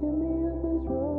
Give me up this road.